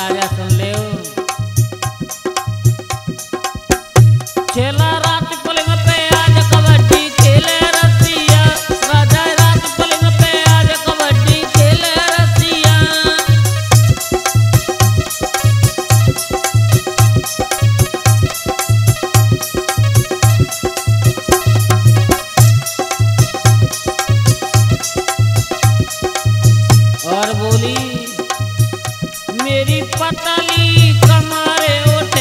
राजा सुन ले चेला रात पल में पे आज कबड्डी खेले रसिया, राजा रात पल में पे आज कबड्डी खेले रसिया। और बोली मेरी पतली कमरे उठ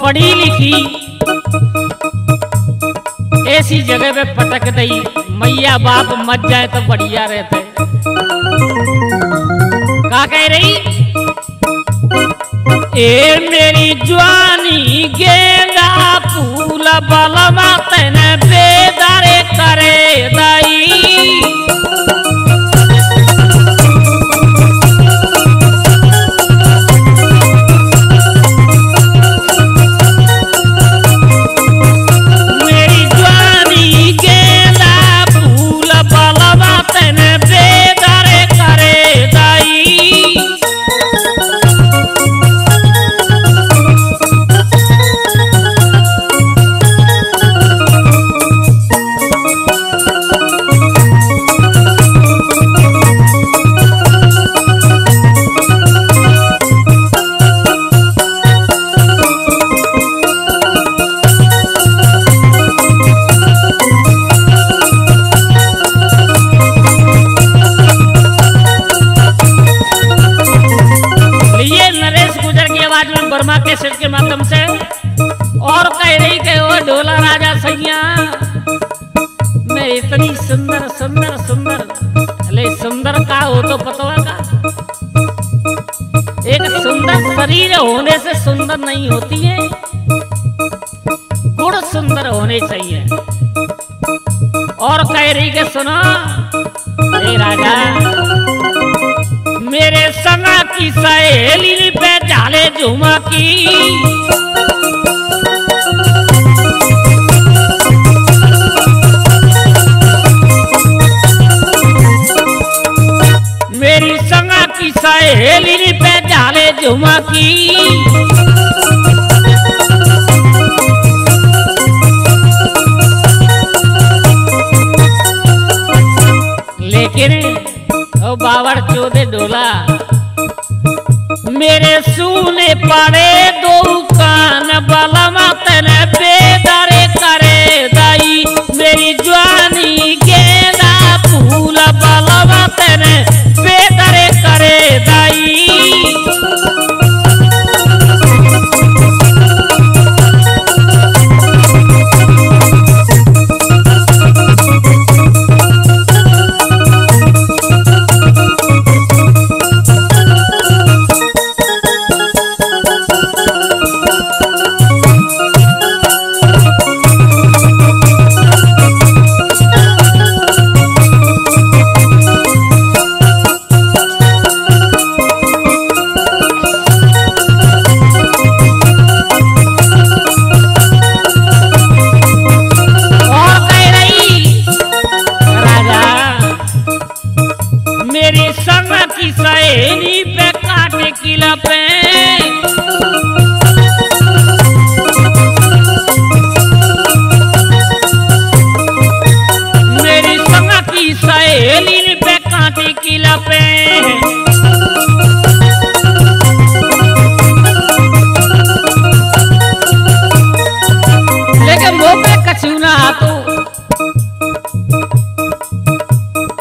पढ़ी लिखी ऐसी जगह पे पटक दई, मैया बाप मत जाए तो बढ़िया रहते। का कह रही ए मेरी जवानी गेंदा फूल बलमा तने बेदारे करे दई। सुंदर सुंदर अले सुंदर का हो तो पतवा का। एक सुंदर शरीर होने से सुंदर नहीं होती है, गुण सुंदर होने चाहिए। और कह रही के सुना, अरे राजा मेरे संगा की सहेली पे जाले झुमा की, मेरी संगा की सहेली पे जाले झुमा की, लेकिन ओ बावर चोदे डोला मेरे सूने पड़े दो कान बाला मतन बेदर करे दाई, मेरी जवानी गेंदा फूल बाला मतन बेदर करे दाई।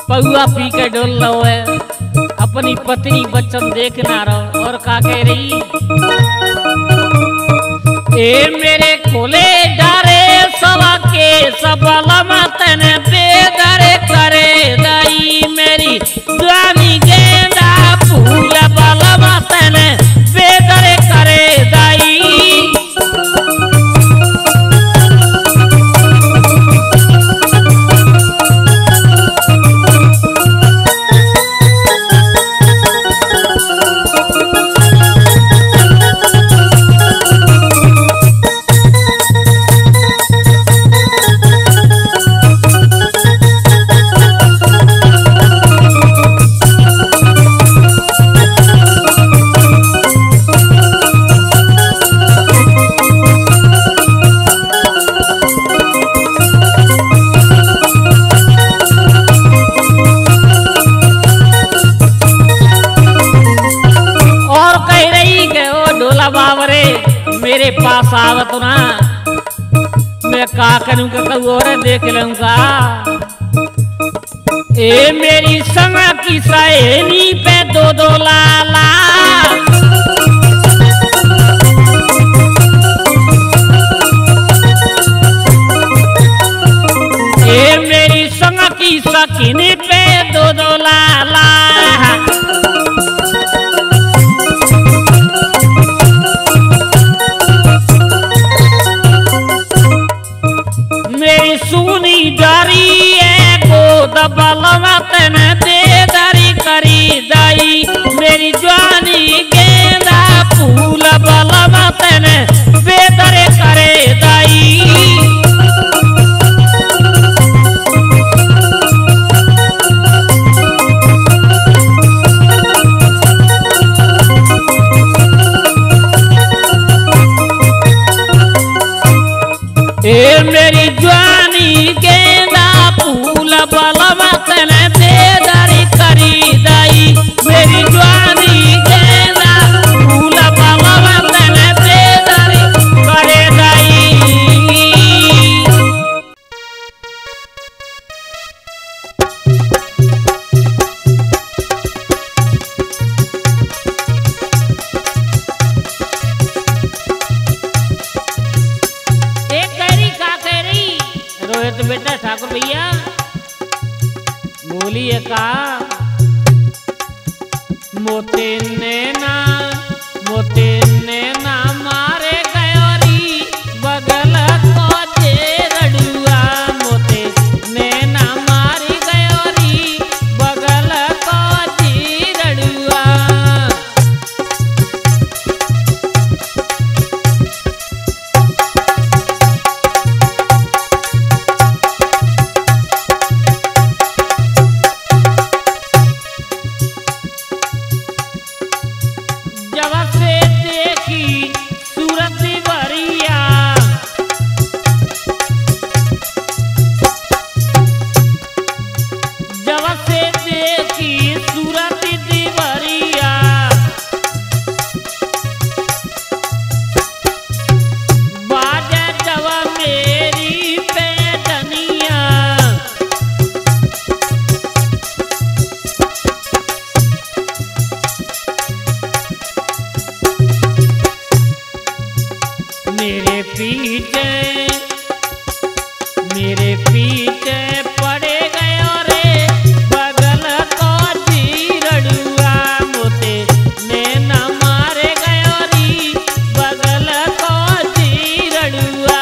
पौआ पी के डोल रहो है, अपनी पत्नी बच्चन देख ना रहो। और का कह रही, ए मेरे खोले डारे सवा के सबला मतन बेदरे करे दाई, मेरी जानी गेंदा फूल बाला मतन बेदरे करे दाई। मेरे पास आवत ना, मैं का करूं और देख लूंगा। ए मेरी संगा की सहेली पे दो दो लाला, ए मेरी संगा की सखीनी पे दो दो लाला, बलवा तने बेदारी करी दाई, मेरी जवानी गेंदा फूल बलवा तने बेदरे करे दाई। ए मेरी जवानी गेंदा फूल बलवा मेरी जवानी गेंदा फूल बाबा तने बेदरी करे दाई। एक कह रही, रोहित बेटा ठाकुर भैया बोलिए का मोते नैना मोते नैना मारे गयोरी बगल को रड़ुआ मोते नैना मारी गयोरी बगल को रड़ुआ मेरे पीछे पड़े गयो रे बगल को रड़ुआ मोते नैना मारे गयो री बगल को रड़ुआ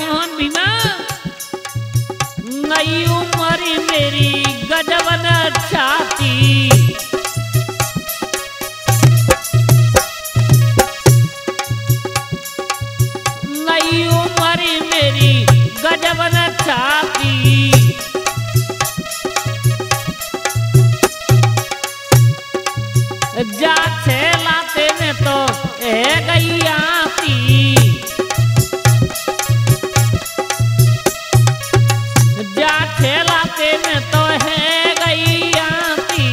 मोहन बीमा नई उम्र मेरी गजबन छाती नई उम्र मेरी गजबन छाती जा लाते में तो है गई आती खेलाते में तो है गई आती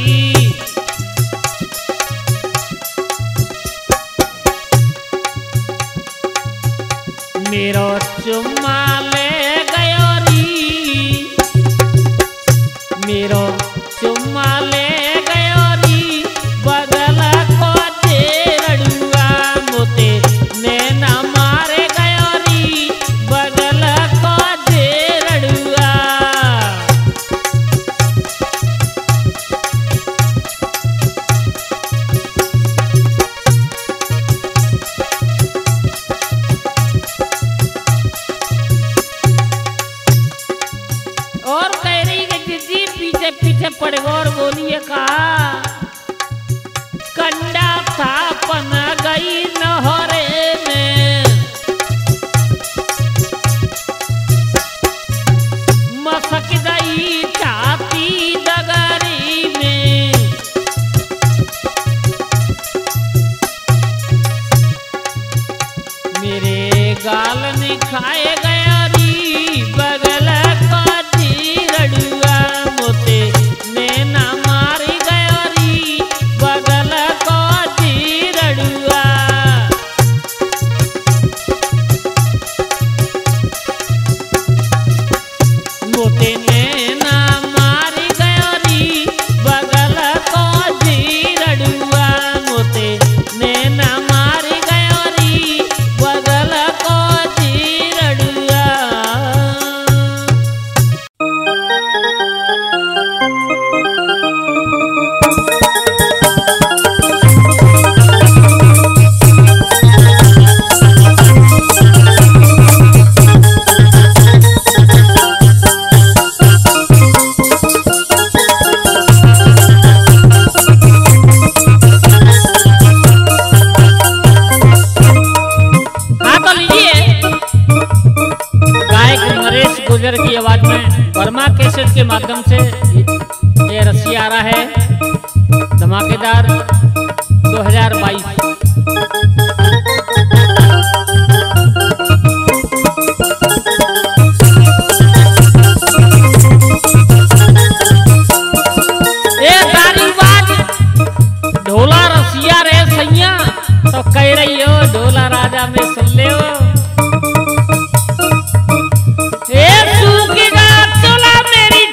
मेरो चुम्मा ले गयो री मेरो चुम्मा ले गयो री बगल को रड़ुआ मोते नैना मारे गयो री बगल को रड़ुआ पीछे पड़े और बोलिए का कंडा था पन गई नहरे में मसक गई छाती डगरी में मेरे गाल ने खाए गया री बगल का रड़ुआ मोते नैना मारी गयो री बगल को रड़ुआ मोते नैना मारी गयो री बगल को रड़ुआ मोते नैना मारी गयो री बगल को रड़ुआ। नरेश गुर्जर की आवाज में वर्मा कैसेट के माध्यम से ये रस्सी आ रहा है धमाकेदार 2022। ढोला रसिया रे सैया तो कह रही हो ढोला राजा में सुन ले हो। ए सूखेगा चोला मेरी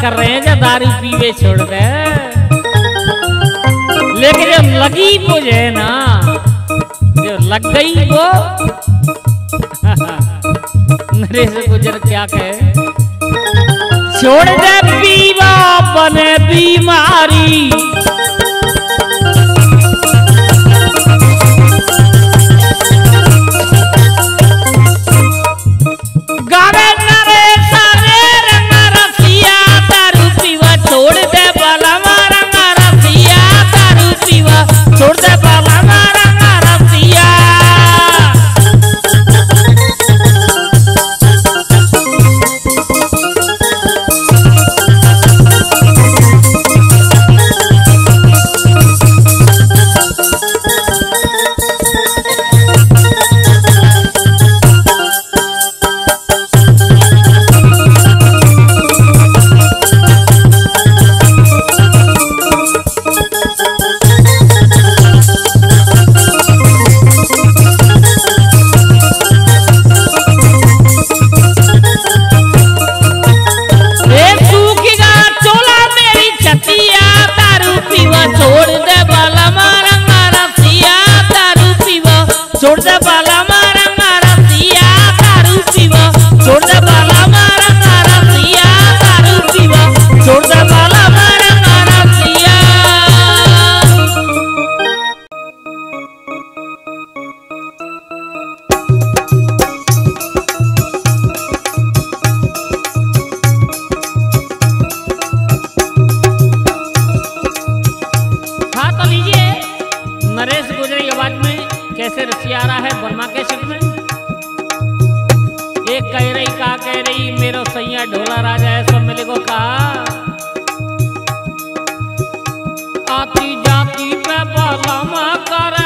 कर रहे हैं जब दारू पीवे छोड़ दे, लेकिन जब लगी वो जो है ना, जब लग गई वो नरेश गुर्जर क्या कहे, छोड़ दे पीवा बने बीमारी, झोला राजा है सब मिले को कहा आती जाती पे बाला माँ कर